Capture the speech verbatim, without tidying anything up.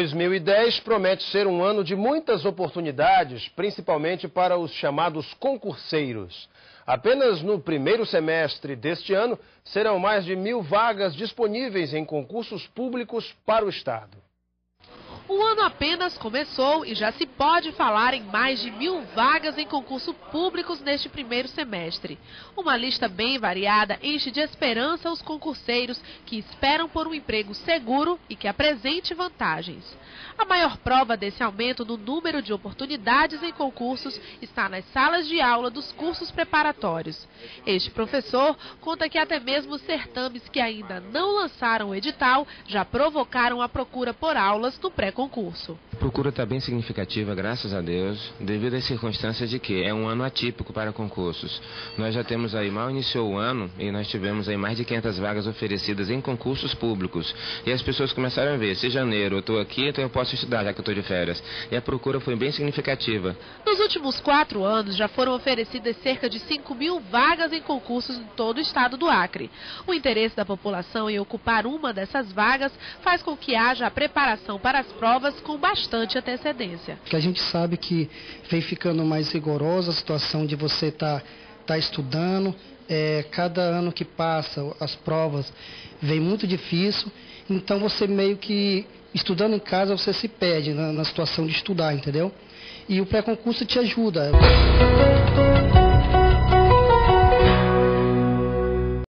dois mil e dez promete ser um ano de muitas oportunidades, principalmente para os chamados concurseiros. Apenas no primeiro semestre deste ano, serão mais de mil vagas disponíveis em concursos públicos para o Estado. O ano apenas começou e já se pode falar em mais de mil vagas em concursos públicos neste primeiro semestre. Uma lista bem variada enche de esperança os concurseiros que esperam por um emprego seguro e que apresente vantagens. A maior prova desse aumento no número de oportunidades em concursos está nas salas de aula dos cursos preparatórios. Este professor conta que até mesmo os certames que ainda não lançaram o edital já provocaram a procura por aulas no pré-concurso. Concurso. A procura está bem significativa, graças a Deus, devido às circunstâncias de que é um ano atípico para concursos. Nós já temos aí, mal iniciou o ano, e nós tivemos aí mais de quinhentas vagas oferecidas em concursos públicos. E as pessoas começaram a ver, se janeiro eu estou aqui, então eu posso estudar, já que eu estou de férias. E a procura foi bem significativa. Nos últimos quatro anos, já foram oferecidas cerca de cinco mil vagas em concursos em todo o estado do Acre. O interesse da população em ocupar uma dessas vagas faz com que haja a preparação para as provas com bastante antecedência. Que a gente sabe que vem ficando mais rigorosa a situação de você estar tá, tá estudando. É, cada ano que passa, as provas vem muito difícil. Então você meio que, estudando em casa, você se perde na, na situação de estudar, entendeu? E o pré-concurso te ajuda.